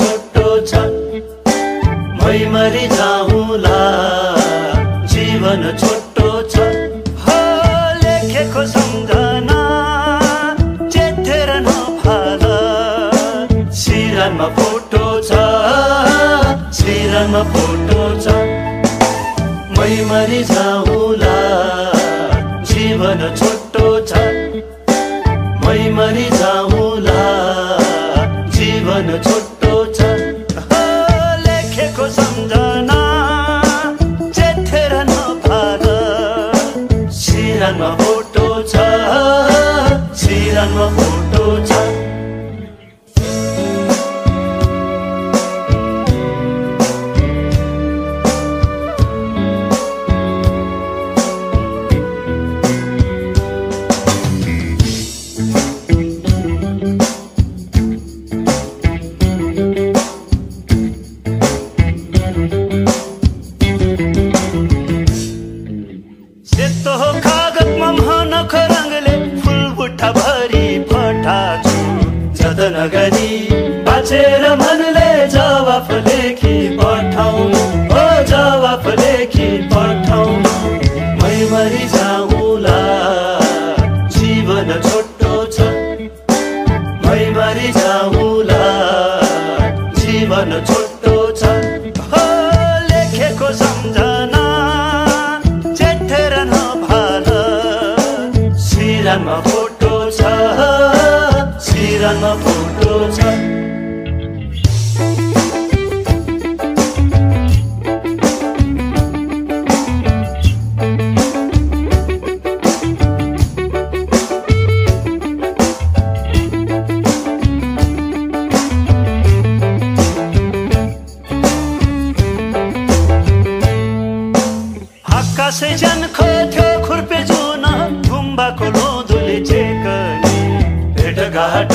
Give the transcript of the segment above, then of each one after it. छोटो छ भई मरि जाऊला जीवन छोटो छ हो लेखेको सम्झना चेतेर नफाला सिरानमा फोटो छ सिरानमा फोटो छ मै मरि जाऊला जीवन छोटो छ मै मरि जाऊला जीवन छोटो छ हो लेखेको सम्झना चेतेर नफाला सिरानमा फोटो छ सिरानमा फोटो छ नगरी बाचेर मनले जवाफ लेखी पठाउनु ओ जवाफ लेखी पठाउनु मै मरि जाऊला जीवन छोटो छ मै मरि जाऊला जीवन छोटो छ हो लेखेको सम्झना चेतेर नफाला सिरानमा फोटो छ सिरानमा फोटो छ आकाशै जान खोज्यो खुर्पे जुन गुम्बाको लोधुले चेक भेटघाट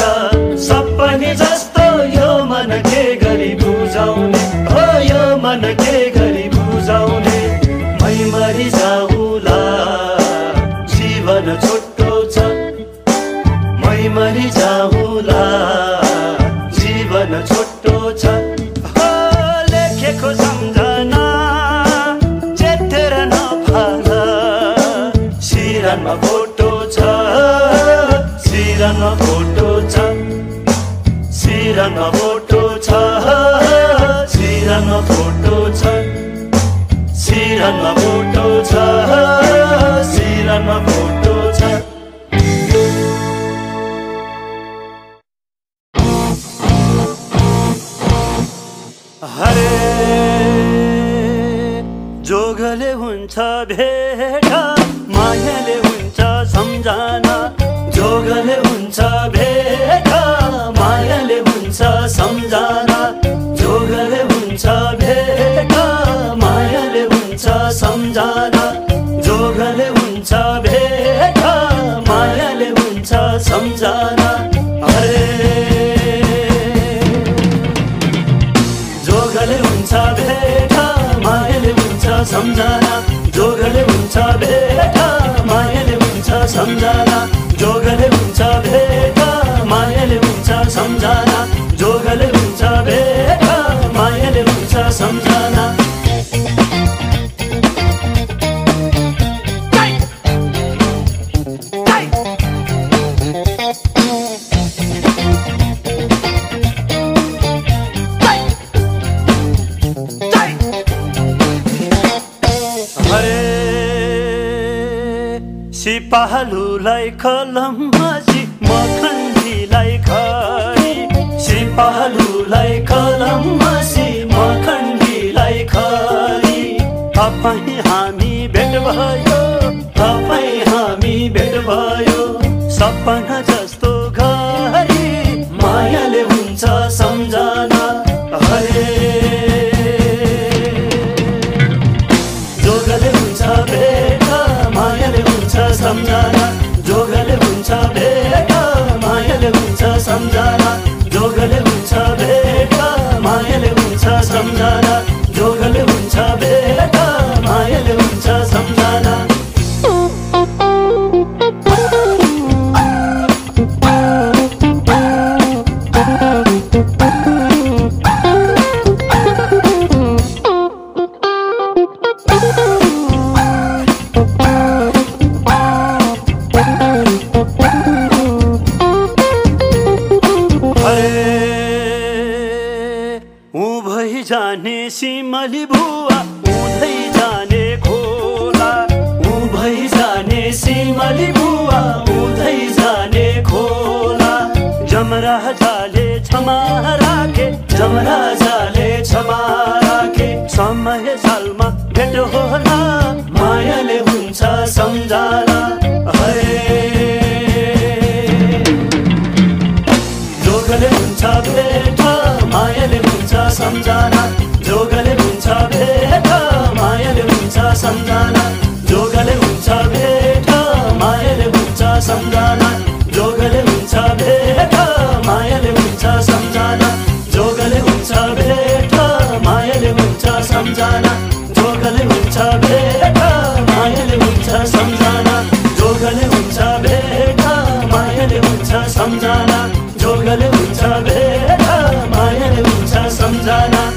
सपनी जस्तो यो मन के गरी बुझाउने हो यो मन के गरी बुझाउने मै मरि जाऊला जीवन छोटो छ मै मरि जाऊला जीवन छोटो छ हो लेखेको सम्झना चेतेर नफाला सिरानमा फोटो छ सिरानमा फोटो छ सिरानमा फोटो छ सिरानमा फोटो छ सिरानमा फोटो छ सिरानमा फोटो छ। हरे जोगले हुन्छ भेटा मायाले हुन्छ सम्झना जोगले हुन्छ भेटा मायाले हुन्छ सम्झना जोगले हुन्छ भेटा मायाले हुन्छ सम्झना जोगले हुन्छ भेटा मायाले हुन्छ सम्झना हरे जोगले हुन्छ भेटा मायाले हुन्छ सम्झना जोगले हुन्छ भेटा मायाले हुन्छ सम्झना जोगले हुन्छ भेटा मायाले हुन्छ सम्झना जोगले हुन्छ भेटा मायाले हुन्छ सम्झना सिपालुलाई कलममा मखण्डीलाई खरी सिपालुलाई कलममा मखण्डीलाई खरी तपाईँ हामी भेट भयो तपाईँ हामी भेट भयो सपना जस्तो घरी मायाले हुन्छ सम्झना हरे जोगले हुन्छ भेटा मायाले हुन्छ सम्झना जोगले हुन्छ भेटा मायाले हुन्छ सम्झना जोगले हुन्छ भेटा मायाले हुन्छ सम्झना जोगले हुन्छ भेटा मायाले हुन्छ सम्झना ऊँधई जाने सिमली बुआ ऊँधई जाने खोला, ऊँधई जाने सिमली बुआ ऊँधई जाने खोला। जमरा जाले छमा राखे, जमरा जाले छमा राखे, समय सालमा भेट होला मायाले हुन्छ सम्झाला। जोगले हुन्छ भेटा मायाले हुन्छ सम्झाना, जोगले हुन्छ भेटा मायाले हुन्छ सम्झाना, जोगले हुन्छ भेटा मायाले हुन्छ सम्झाना, जोगले हुन्छ भेटा मायाले हुन्छ सम्झाना, जोगले हुन्छ भेटा मायाले हुन्छ सम्झाना, जोगले हुन्छ भेटा मायाले हुन्छ सम्झाना, जोगले हुन्छ भेटा मायाले हुन्छ सम्झाना, जोगले हुन्छ भेटा मायाले हुन्छ सम्झाना।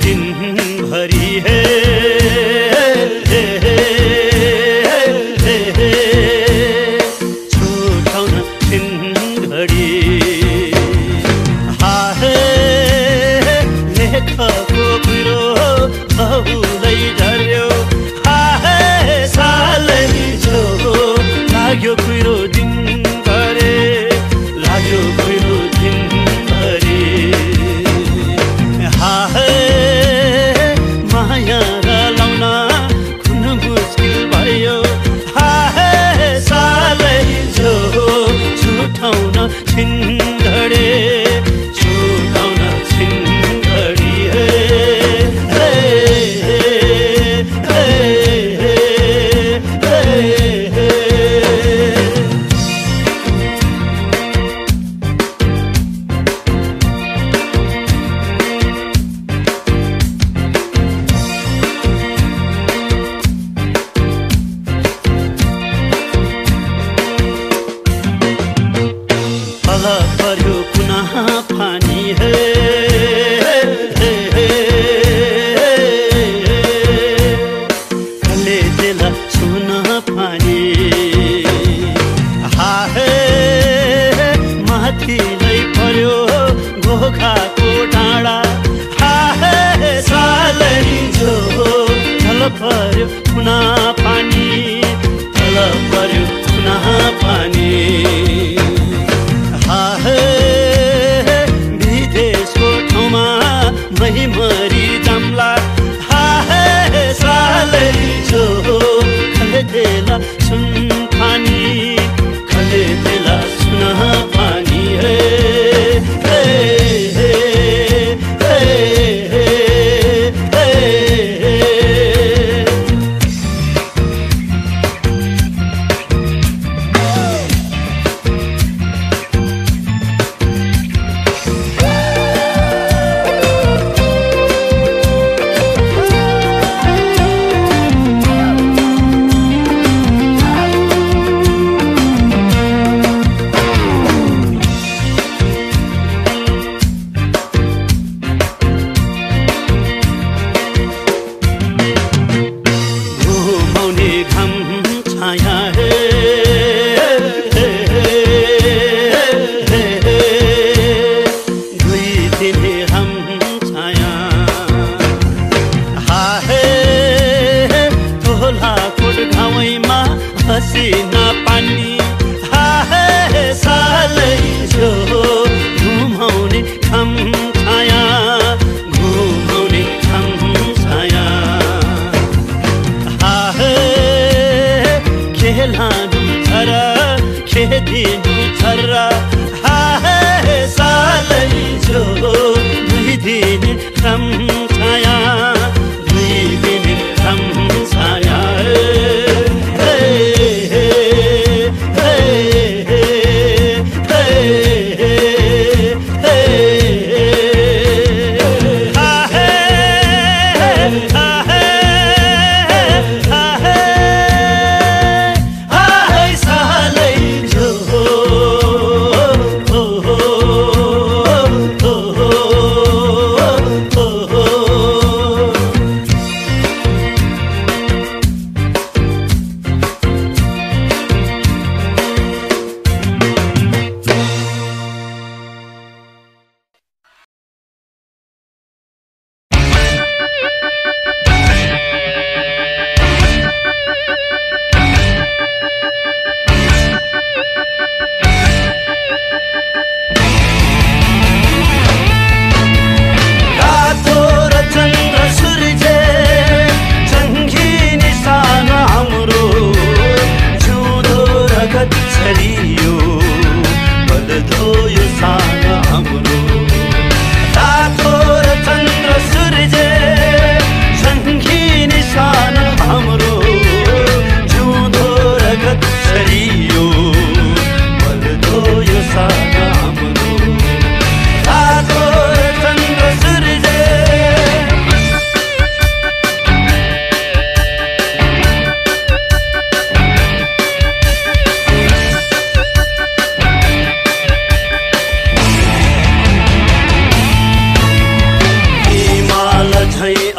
दिन भरी है।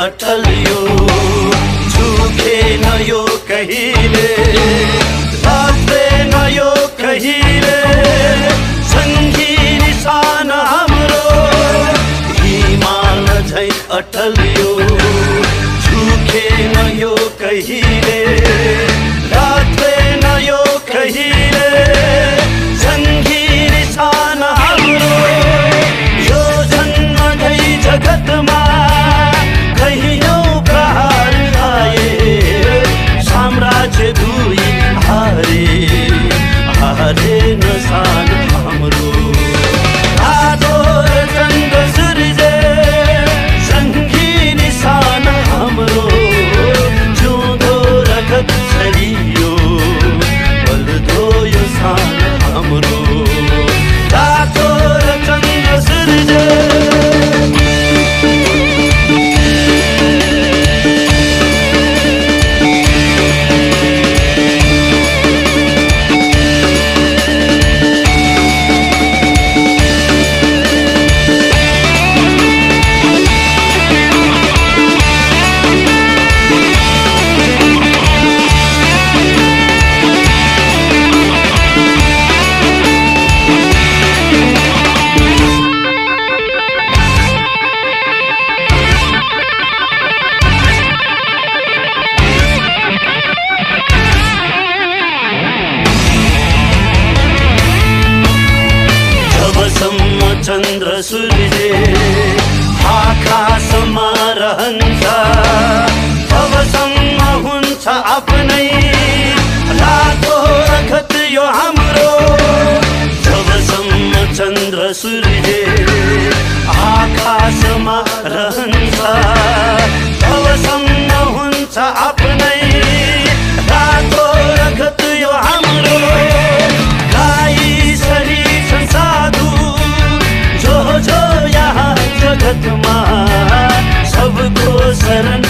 अटल यो झुके न यो कहिले, रास्ते न यो कहिले, संगी निशान हमरो ईमान झै अटल यो झुके न यो कहिले, रास्ते न यो कहिले, संगी निशान हमरो यो जन्म झै जगत मा दुई हारे हारे नसान हमरो चंद सूरज संगी निशान हमरो जो दो रखत शरीरो बल दो यो सान हमरो चंद सूरज चंद्र सूरज आकाश में रहन्छ तब सम्म हुन्छ आफ्नै रातो रखत यो हाम्रो जब सम्म चंद्र सूरज आकाश में रहन्छ तब सम्म हुन्छ आफ्नै रातो रखत यो हाम्रो गाई शरीर संसाधु जो यहाँ जगत माँ सबको शरण